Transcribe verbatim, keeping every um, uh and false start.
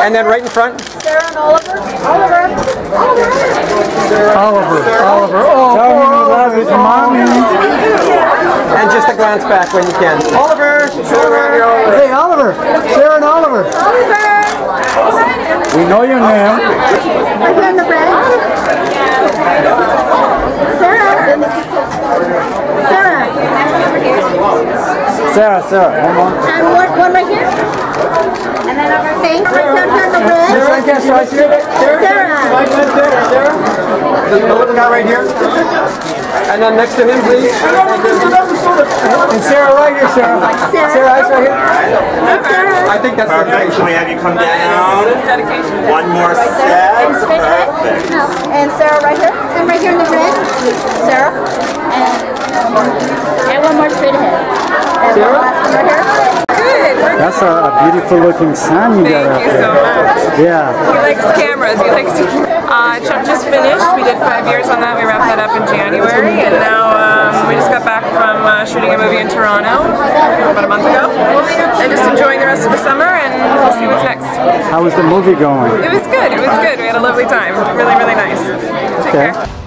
Oliver. And then right in front. Sarah and Oliver. Oliver. Oliver. Oliver. Oliver. Oh, tell him you love his mommy. And just a glance back when you can. Oliver. Sarah. Hey, Oliver. Sarah and Oliver. Oliver. We know your name. Are you in the red? Sarah. Sarah. Sarah, Sarah, one more. And one, one right here. And then over here. Sarah, can I see it? Sarah. Sarah. The little guy right here. And then next to him, please. And Sarah, right here, Sarah. Sarah, Sarah, right here. Sarah. I think that's perfect. Can we have you come down? One more set. Perfect. And Sarah, right here. And right here in the red. Sarah. And one more straight ahead. That's a, a beautiful looking sign you got up there. Thank you so much. Yeah. He likes cameras. He likes to uh, Chuck just finished. We did five years on that. We wrapped that up in January. And now um, we just got back from uh, shooting a movie in Toronto about a month ago. And just enjoying the rest of the summer, and we'll see what's next. How was the movie going? It was good. It was good. We had a lovely time. Really, really nice. Take okay. care.